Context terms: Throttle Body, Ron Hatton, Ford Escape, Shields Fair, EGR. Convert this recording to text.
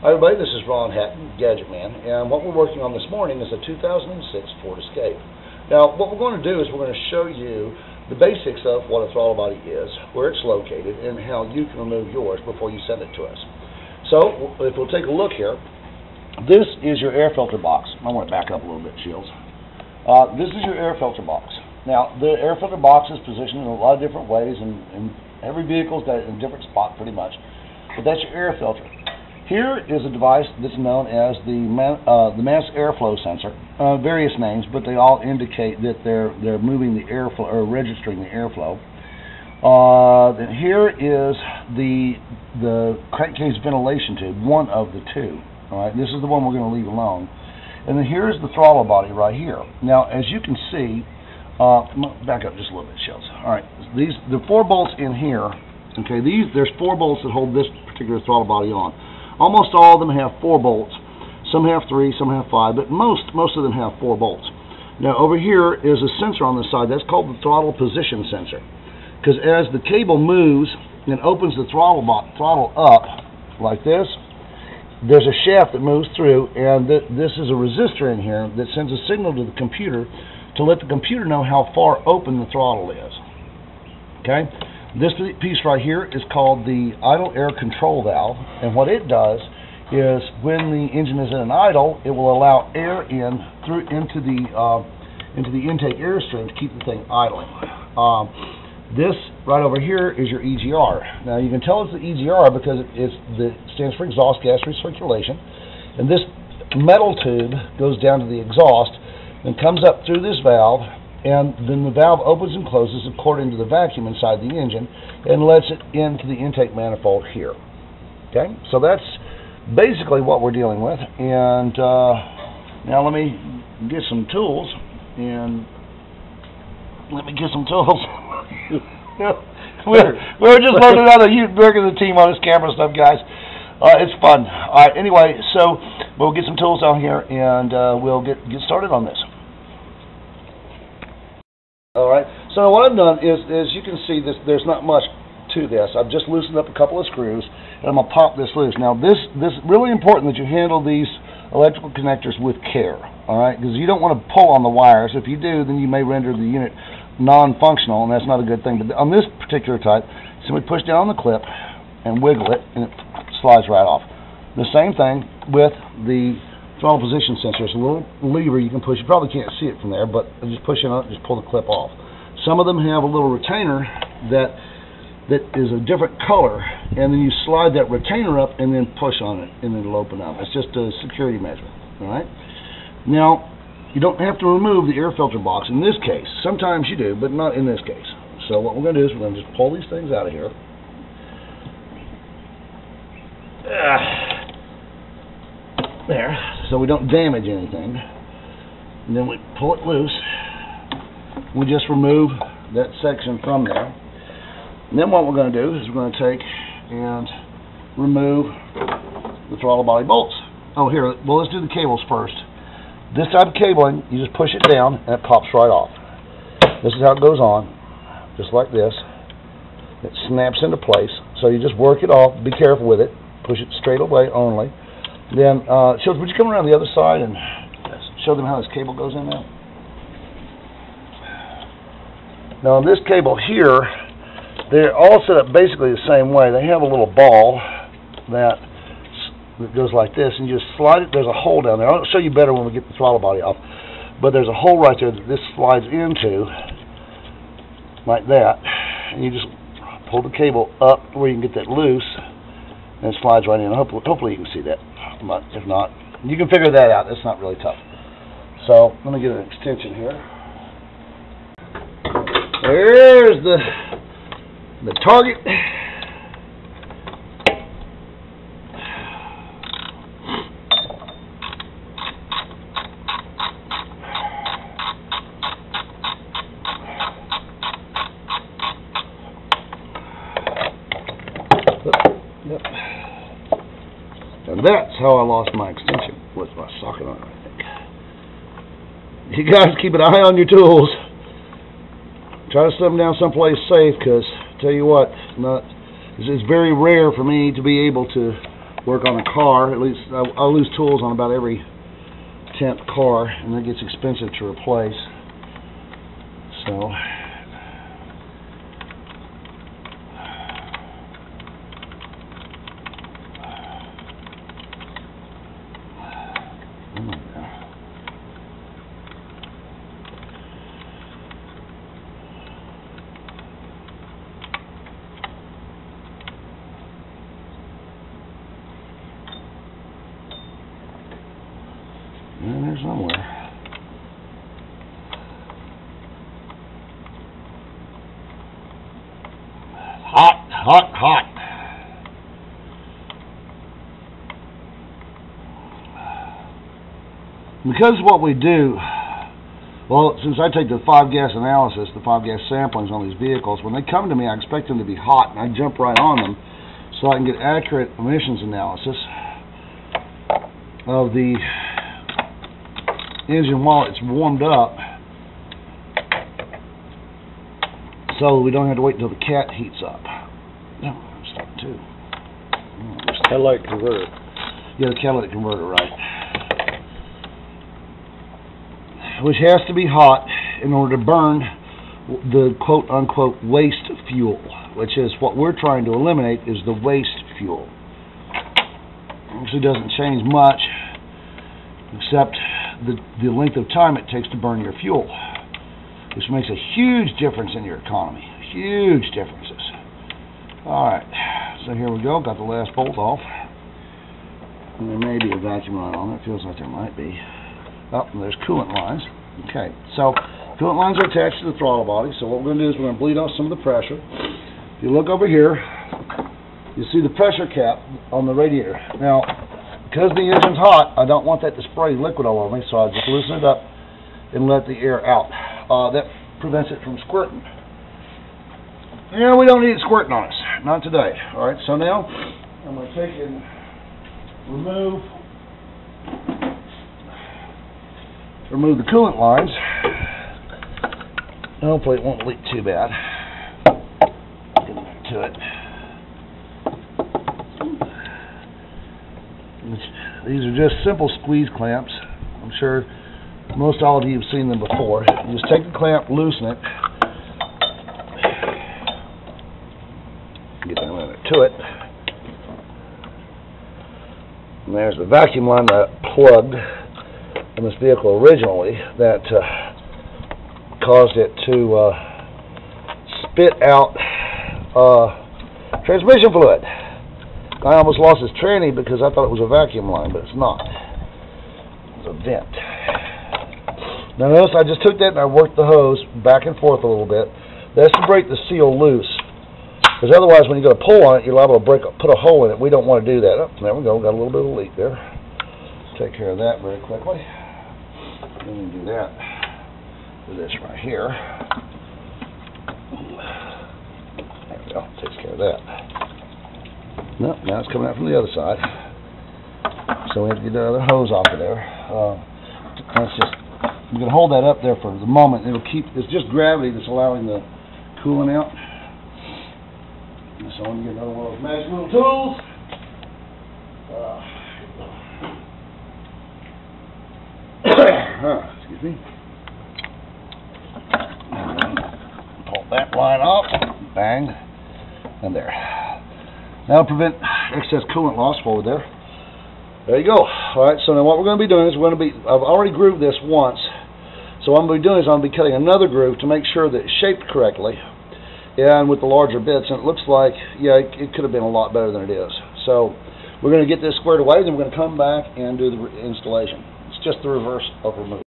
Hi everybody, this is Ron Hatton, Gadget Man, and what we're working on this morning is a 2006 Ford Escape. Now, what we're going to do is we're going to show you the basics of what a throttle body is, where it's located, and how you can remove yours before you send it to us. So, if we'll take a look here, this is your air filter box. I want to back up a little bit, Shields. This is your air filter box. Now, the air filter box is positioned in a lot of different ways, and every vehicle's got it in a different spot pretty much, but that's your air filter. Here is a device that's known as the mass airflow sensor. Various names, but they all indicate that they're moving the airflow or registering the airflow. And here is the crankcase ventilation tube, one of the two. All right, this is the one we're going to leave alone. And then here is the throttle body right here. Now, as you can see, back up just a little bit, Shields. All right, the four bolts in here. Okay, there's four bolts that hold this particular throttle body on. Almost all of them have four bolts. Some have three, some have five, but most of them have four bolts. Now over here is a sensor on the side. That's called the throttle position sensor. Because as the cable moves and opens the throttle up like this, there's a shaft that moves through, and this is a resistor in here that sends a signal to the computer to let the computer know how far open the throttle is. Okay? This piece right here is called the idle air control valve, and what it does is when the engine is in an idle, it will allow air in through into the intake airstream to keep the thing idling. This right over here is your EGR. Now you can tell it's the EGR because it stands for exhaust gas recirculation, and this metal tube goes down to the exhaust and comes up through this valve. And then the valve opens and closes according to the vacuum inside the engine and lets it into the intake manifold here. Okay, so that's basically what we're dealing with. And now let me get some tools. We're just learning how to work as a team on this camera stuff, guys. It's fun. All right, anyway, so we'll get some tools out here and we'll get started on this. Alright, so what I've done is, as you can see, there's not much to this. I've just loosened up a couple of screws, and I'm going to pop this loose. Now, this is really important that you handle these electrical connectors with care, alright, because you don't want to pull on the wires. If you do, then you may render the unit non-functional, and that's not a good thing. But on this particular type, simply push down on the clip and wiggle it, and it slides right off. The same thing with the throttle position sensor. It's a little lever you can push. You probably can't see it from there, but just push it on it, just pull the clip off. Some of them have a little retainer that is a different color, and then you slide that retainer up and then push on it, and it'll open up. It's just a security measure. All right. Now, you don't have to remove the air filter box in this case. Sometimes you do, but not in this case. So what we're going to do is we're going to just pull these things out of here. There, so we don't damage anything, and then we pull it loose. We just remove that section from there, and then what we're going to do is we're going to take and remove the throttle body bolts. Oh, here, well, let's do the cables first. This type of cabling, you just push it down and it pops right off. This is how it goes on, just like this. It snaps into place, so you just work it off. Be careful with it. Push it straight away only. Then, Shields, would you come around the other side and show them how this cable goes in there? Now, this cable here, they're all set up basically the same way. They have a little ball that goes like this, and you just slide it. There's a hole down there. I'll show you better when we get the throttle body off. But there's a hole right there that this slides into, like that. And you just pull the cable up where you can get that loose, and it slides right in. Hopefully you can see that. But if not, you can figure that out. It's not really tough. So let me get an extension here. There's the target. Yep. And that's how I lost my extension, with my socket on it, I think. You guys keep an eye on your tools. Try to set them down someplace safe, because, tell you what, it's very rare for me to be able to work on a car. At least I lose tools on about every 10th car, and that gets expensive to replace. So hot. Because what we do, well, since I take the 5-gas analysis, the 5-gas samplings on these vehicles, when they come to me, I expect them to be hot, and I jump right on them so I can get accurate emissions analysis of the engine while it's warmed up, so we don't have to wait until the cat heats up. No, I'm stopping too. Catalytic converter. Yeah, the catalytic converter, right. Which has to be hot in order to burn the quote-unquote waste fuel, which is what we're trying to eliminate, is the waste fuel. Actually doesn't change much except the length of time it takes to burn your fuel, which makes a huge difference in your economy. Huge differences. Alright, so here we go, got the last bolt off. And there may be a vacuum line on it, feels like there might be. Oh, and there's coolant lines. Okay, so coolant lines are attached to the throttle body, so what we're going to do is we're going to bleed off some of the pressure. If you look over here, you see the pressure cap on the radiator. Now, because the engine's hot, I don't want that to spray liquid all over me, so I just loosen it up and let the air out. That prevents it from squirting. Yeah, we don't need it squirting on us. Not today. Alright, so now I'm going to take and remove the coolant lines. Hopefully it won't leak too bad. Get back to it. These are just simple squeeze clamps. I'm sure most all of you have seen them before. You just take the clamp, loosen it. To it. And there's the vacuum line that plugged in this vehicle originally that caused it to spit out transmission fluid. I almost lost his tranny because I thought it was a vacuum line, but it's not. It's a vent. Now notice I just took that and I worked the hose back and forth a little bit. That's to break the seal loose. Because otherwise, when you go to pull on it, you're liable to put a hole in it. We don't want to do that. Oh, there we go. Got a little bit of leak there. Take care of that very quickly. Let me do that. Do this right here. There we go. Takes care of that. Nope, now it's coming out from the other side. So we have to get the other hose off of there. I'm going to hold that up there for the moment. It'll keep. It's just gravity that's allowing the coolant out. So I'm going to get another one of those magic little tools. Excuse me. Pull that line off. Bang. And there. That'll prevent excess coolant loss forward there. There you go. Alright, so now what we're going to be doing is we're going to be, I've already grooved this once. So what I'm going to be doing is I'm going to be cutting another groove to make sure that it's shaped correctly. Yeah, and with the larger bits, and it looks like, yeah, it could have been a lot better than it is. So we're going to get this squared away, then we're going to come back and do the installation. It's just the reverse of removal.